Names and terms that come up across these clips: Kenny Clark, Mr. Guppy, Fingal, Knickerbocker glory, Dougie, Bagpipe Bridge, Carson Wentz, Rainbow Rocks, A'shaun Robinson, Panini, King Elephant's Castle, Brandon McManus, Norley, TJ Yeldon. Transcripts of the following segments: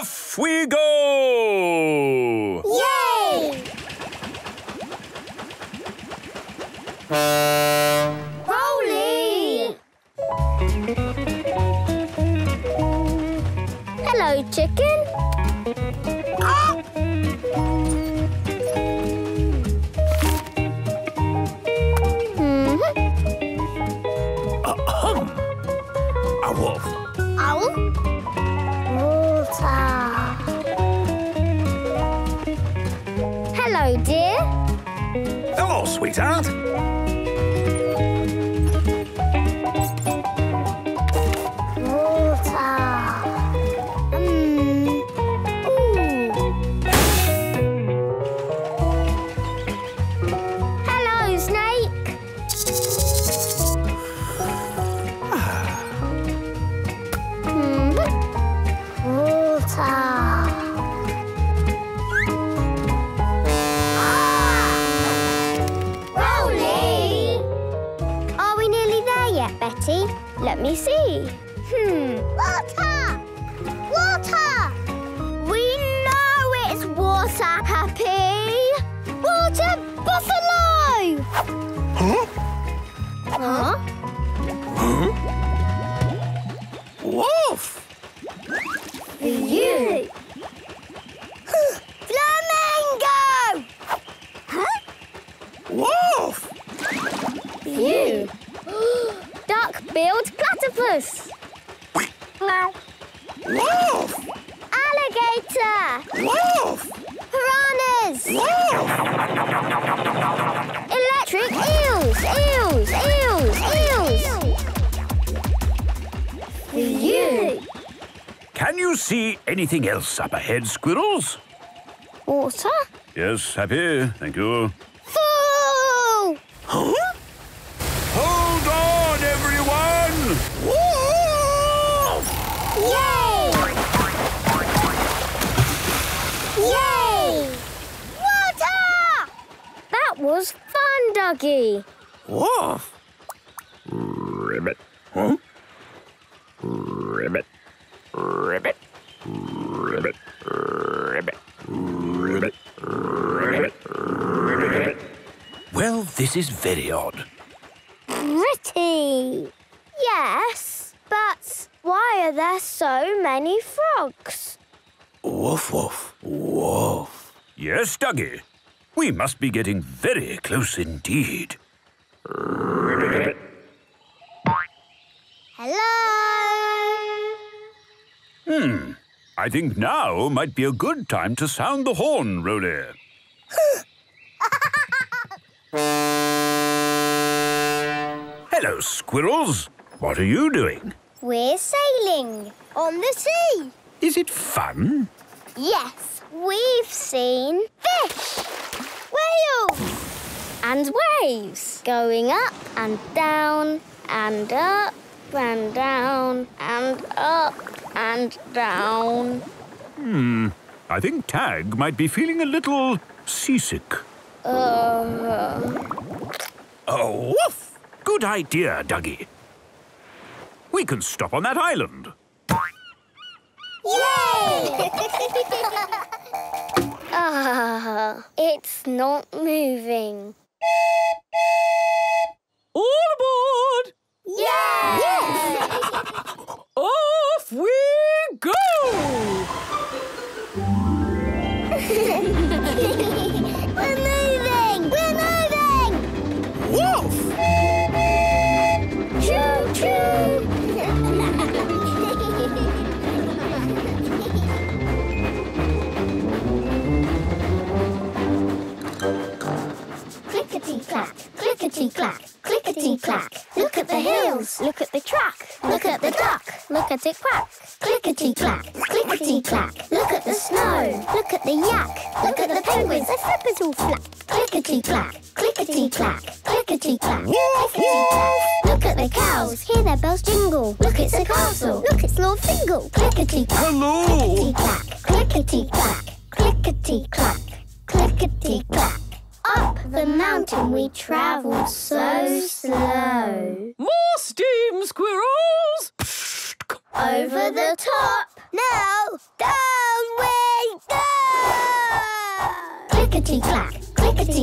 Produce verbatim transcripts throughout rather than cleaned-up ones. Off we go! Yay! Rolly! Hello, chicken. Ah. Mm-hmm. Ahem. A wolf. Owl. Water. Hello, dear. Hello, sweetheart. Let me see. Hmm. Water! Water! We know it's water, Happy! Water buffalo! Huh? Huh? Huh? Wolf! For you! Flamingo! Huh? Wolf! For you! Duck-billed platypus. Wolf. Alligator. Wolf. Piranhas. Wolf. Electric eels. Eels. Eels. Eels. For you. Can you see anything else up ahead, squirrels? Water? Yes, Happy. Thank you. Fool. Huh? Was fun, Dougie. Wolf. Ribbit. Huh? Ribbit. Ribbit. Ribbit. Ribbit. Ribbit. Ribbit. Ribbit. Well, this is very odd. Pretty. Yes, but why are there so many frogs? Woof, woof, woof. Yes, Dougie. We must be getting very close indeed. Ribbit. Hello. Hmm. I think now might be a good time to sound the horn, Rolly. Hello, squirrels. What are you doing? We're sailing on the sea. Is it fun? Yes. We've seen fish, whales and waves going up and down and up and down and up and down. Hmm. I think Tag might be feeling a little seasick. Uh... Oh, woof! Good idea, Dougie. We can stop on that island. Yay! Ah, it's not moving. All aboard! Yay! Yes! Off we go! We're moving! We're moving! Wolf! Choo-choo! Clickety-clack, clickety-clack, clickety-clack. Look at the hills. Look at the track. Look at the duck. Look at it quack. Clickety-clack, clickety-clack. Look at the snow. Look at the yak. Look at the penguins. Their flippers all flap. Clickety-clack, clickety-clack, clickety-clack. Look at the cows. Hear their bells jingle. Look, it's a castle. Look, it's Lord Fingal. Clickety-clack. Hello. Clickety-clack, clickety-clack, clickety-clack, clickety-clack. Up the mountain we travel so slow. More steam, squirrels! Over the top! Now, down!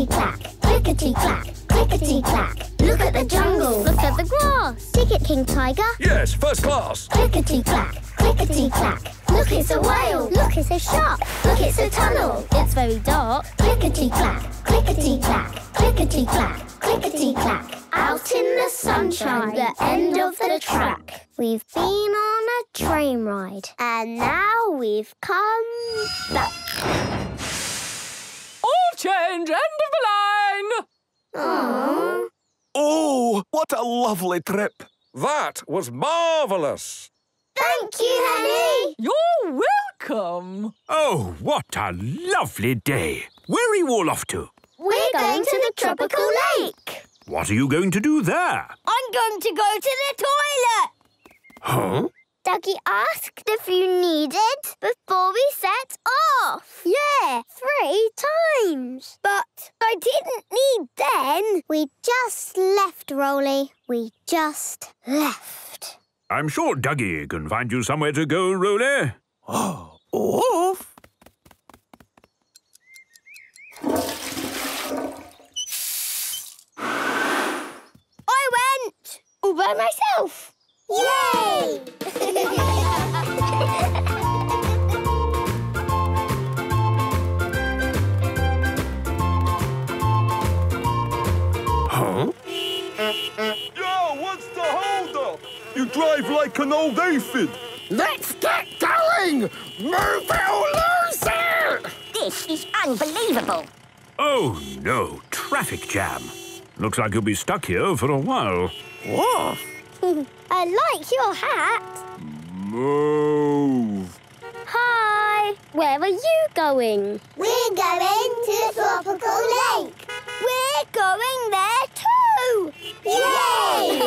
clickety-clack, clickety-clack, clickety-clack. Look at the jungle. Look at the grass. Dig it, King Tiger. Yes, first class. Clickety-clack, clickety-clack. Look, it's a whale. Look, it's a shark. Look, it's a tunnel. It's very dark. Clickety-clack, clickety-clack, clickety-clack, clickety-clack. Out in the sunshine, the end of the track. We've been on a train ride, and now we've come back. All change, end of the line! Aww. Oh, what a lovely trip. That was marvellous. Thank you, Henny. You're welcome. Oh, what a lovely day. Where are you all off to? We're going to the tropical lake. What are you going to do there? I'm going to go to the toilet. Huh? Dougie asked if you needed before we set off. Yeah, three times. But I didn't need then. We just left, Rolly. We just left. I'm sure Dougie can find you somewhere to go, Rolly. Oh, off. I went all by myself. Yay! Huh? Yo, what's the hold-up? You drive like an old aphid. Let's get going! Move it or lose it! This is unbelievable. Oh, no. Traffic jam. Looks like you'll be stuck here for a while. Woof! I like your hat. Move. Hi. Where are you going? We're going to Tropical Lake. We're going there too. Yay!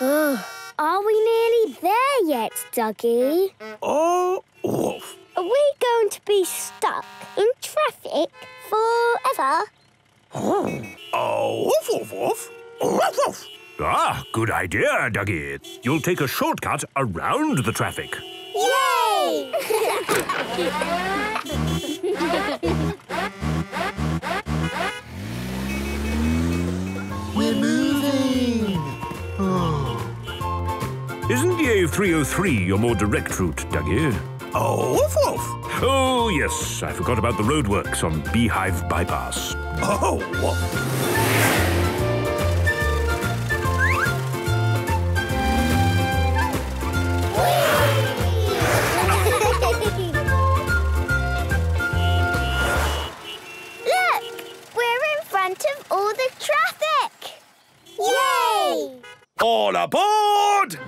Oh, are we nearly there yet, Dougie? Oh, oof. Are we going to be stuck in traffic forever? Oh, oh, woof, woof, woof, woof, woof. Ah, good idea, Dougie. You'll take a shortcut around the traffic. Yay! We're moving. Oh. Isn't the A three oh three your more direct route, Dougie? Oh, woof, woof. Oh, yes, I forgot about the roadworks on Beehive Bypass. Oh, woof. Look, we're in front of all the traffic. Yay! All aboard!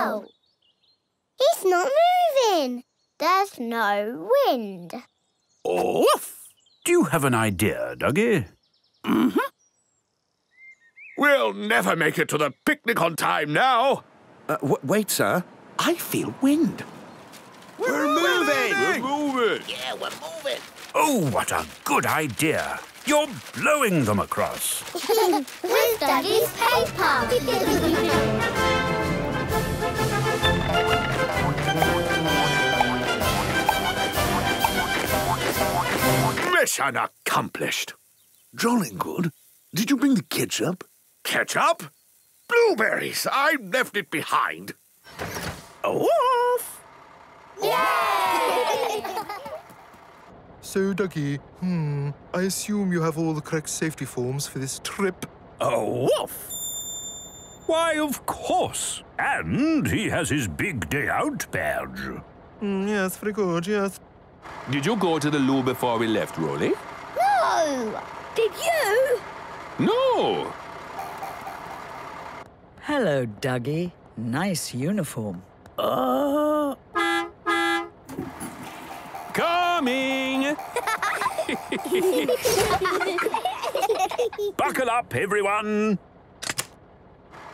Oh, it's not moving. There's no wind. Oof! Do you have an idea, Dougie? Mm-hmm. We'll never make it to the picnic on time now. Uh, w wait, sir. I feel wind. We're, we're moving. moving! We're moving! Yeah, we're moving. Oh, what a good idea. You're blowing them across. With Dougie's paper. Mission accomplished. Jollingood, did you bring the ketchup? Ketchup? Blueberries! I left it behind. Off! Yay! So, Dougie, hmm, I assume you have all the correct safety forms for this trip. Oh, off! Why, of course. And he has his big day out badge. Mm, yes, very good, yes. Did you go to the loo before we left, Rolly? No! Did you? No! Hello, Dougie. Nice uniform. Uh... Coming! Buckle up, everyone!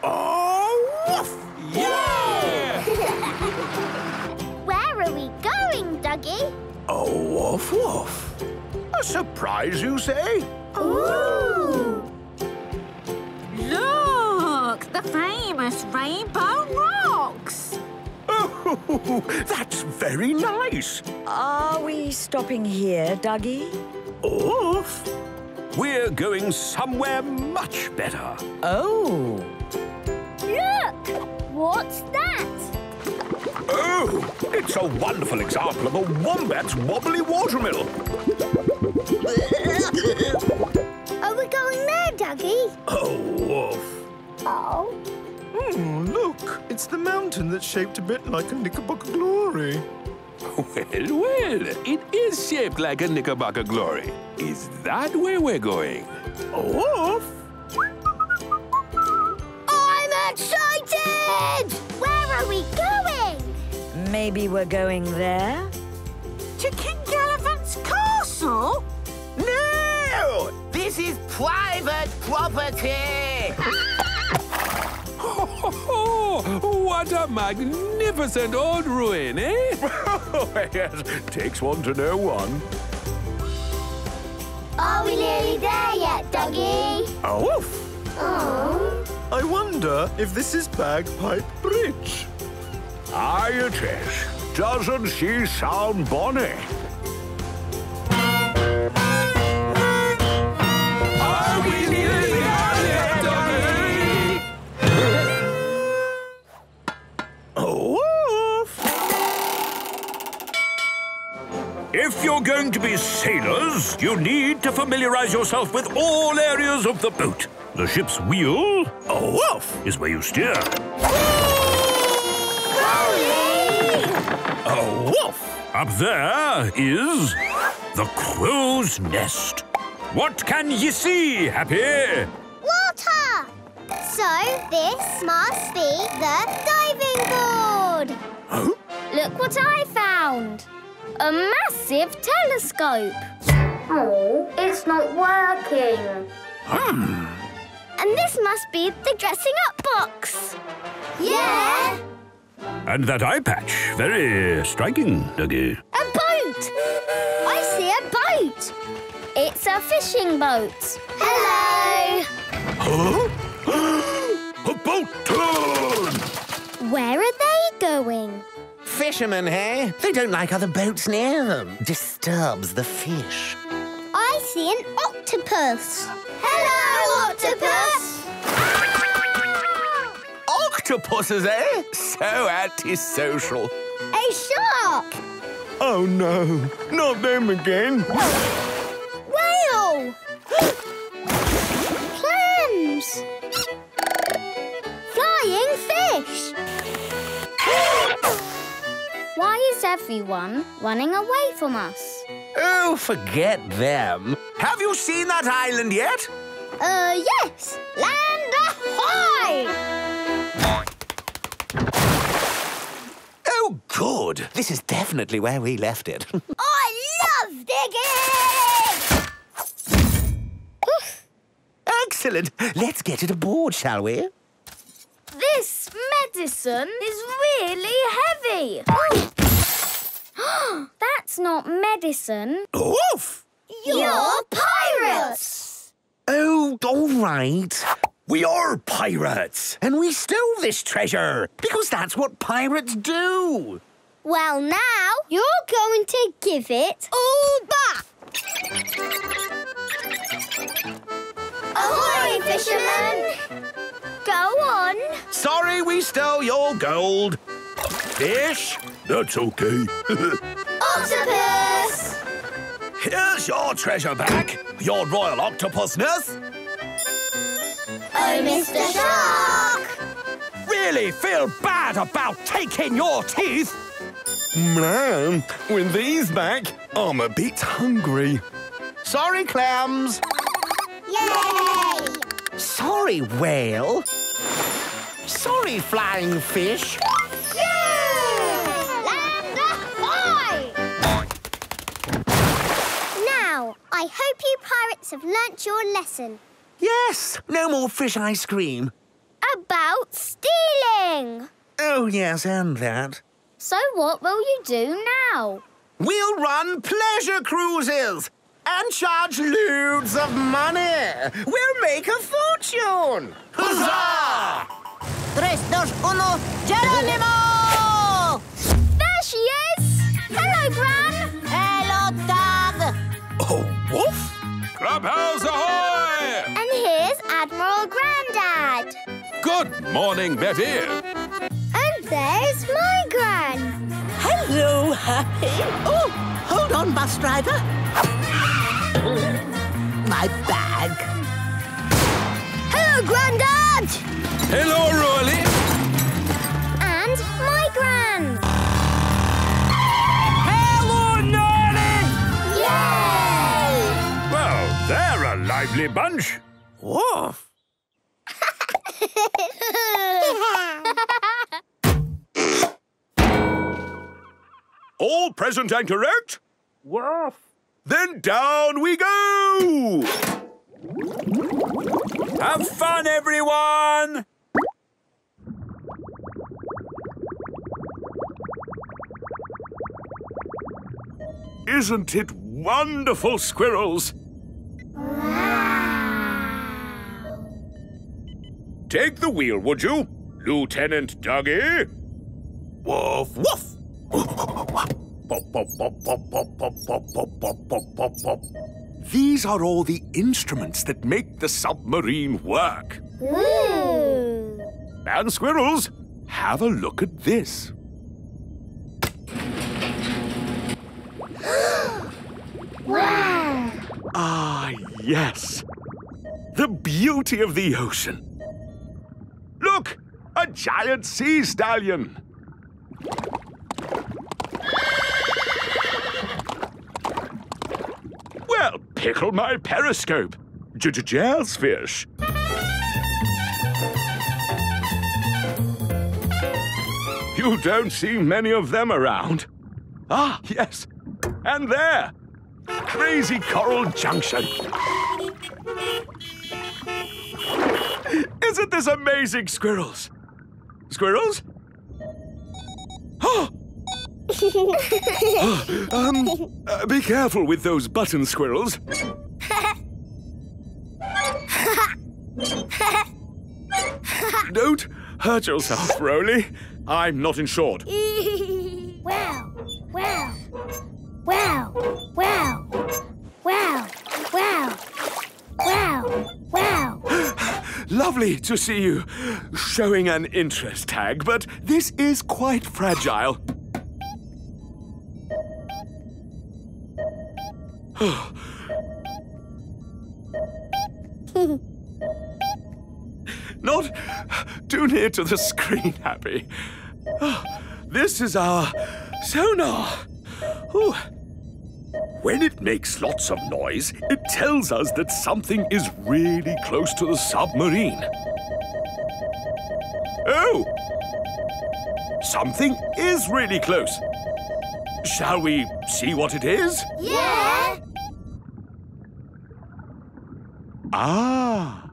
Oh, woof! Yeah! are we going, Dougie? Oh, woof woof. A surprise, you say? Ooh! Look! The famous Rainbow Rocks! Oh, that's very nice. Are we stopping here, Dougie? Oof! We're going somewhere much better. Oh! Look! What's that? Oh, it's a wonderful example of a wombat's wobbly watermill. Are we going there, Dougie? Oh, woof. Oh. Hmm, look, it's the mountain that's shaped a bit like a Knickerbocker glory. Well, well, it is shaped like a Knickerbocker glory. Is that where we're going? Woof. I'm excited! Where are we going? Maybe we're going there? To King Elephant's Castle? No! This is private property! Ho, ho, ho. What a magnificent old ruin, eh? Yes, takes one to know one. Are we nearly there yet, Dougie? Oh, woof! Oh. I wonder if this is Bagpipe Bridge. Aye, it is. Doesn't she sound bonny? Are we nearly there yet, Dougie? Oh! If you're going to be sailors, you need to familiarise yourself with all areas of the boat. The ship's wheel, awaft, is where you steer. A woof! Up there is the crow's nest. What can ye see, Happy? Water! So this must be the diving board. Huh? Look what I found. A massive telescope. Oh, it's not working. Hmm. And this must be the dressing up box. Yeah! And that eye patch, very striking, Dougie. A boat! I see a boat. It's a fishing boat. Hello! Huh? A boat turn! Where are they going? Fishermen, eh? They don't like other boats near them. Disturbs the fish. I see an octopus. Hello, octopus! Octopuses, eh? So antisocial. A shark! Oh, no. Not them again. Whale! Clams! Flying fish! Why is everyone running away from us? Oh, forget them. Have you seen that island yet? Uh, yes. Land ahoy! Oh, good. This is definitely where we left it. I love digging! Excellent. Let's get it aboard, shall we? This medicine is really heavy. That's not medicine. Oof! You're pirates! Oh, all right. We are pirates, and we stole this treasure, because that's what pirates do. Well, now, you're going to give it all back. Ahoy, fisherman! Go on. Sorry we stole your gold. Fish? That's okay. Octopus! Here's your treasure back, your royal octopusness. Oh, Mister Shark! Really feel bad about taking your teeth? Man, with these back, I'm a bit hungry. Sorry, clams. Yay! Sorry, whale. Sorry, flying fish. Yeah! Land ahoy! Now, I hope you pirates have learnt your lesson. Yes, no more fish ice cream. About stealing. Oh, yes, and that. So what will you do now? We'll run pleasure cruises and charge loads of money. We'll make a fortune. Huzzah! Tres, dos, uno, Geronimo! There she is! Hello, Gran! Hello, Dad! Oh, woof! Clubhouse ahoy! And here's Admiral Grandad. Good morning, Betty. And there's my Gran. Hello, Happy. Oh, hold on, bus driver. My bag. Hello, Grandad! Hello, Rolly. And my Gran. Hello, Norley! Yay! Well, they're a lively bunch. Woof. All present and correct? Woof. Then down we go! Have fun, everyone! Isn't it wonderful, squirrels? Wow! Take the wheel, would you, Lieutenant Dougie? Woof, woof! These are all the instruments that make the submarine work. Ooh. And squirrels, have a look at this. Wow! Ah, yes. The beauty of the ocean. Look, a giant sea stallion. Well, pickle my periscope. J-j-jazzfish. You don't see many of them around. Ah, yes. And there. Crazy Coral Junction. Isn't this amazing, squirrels? Squirrels? Oh! oh, um, uh, be careful with those button squirrels. Don't hurt yourself, Rolly. I'm not insured. Wow, wow, wow, wow, wow, wow, wow, wow. Lovely to see you showing an interest tag, but this is quite fragile. Not too near to the screen, Happy. This is our sonar. Ooh. When it makes lots of noise, it tells us that something is really close to the submarine. Oh! Something is really close. Shall we see what it is? Yeah! Ah!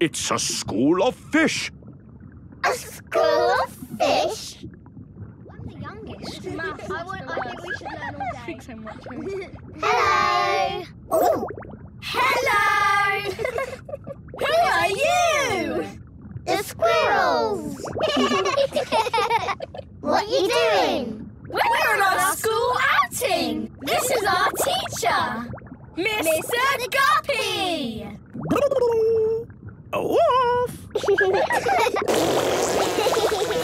It's a school of fish. A school of fish? I'm the youngest. Matt, I, want, I think we should learn all day. Speak so much. Hello! Ooh. Hello! Who are you? The squirrels. What are you doing? We're on our school outing! This is our teacher, Mister Guppy! Woof!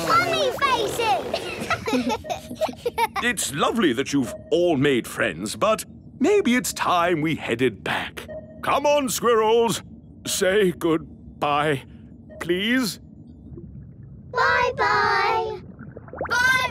Funny faces! It's lovely that you've all made friends, but maybe it's time we headed back. Come on, squirrels! Say goodbye, please. Bye-bye! Bye!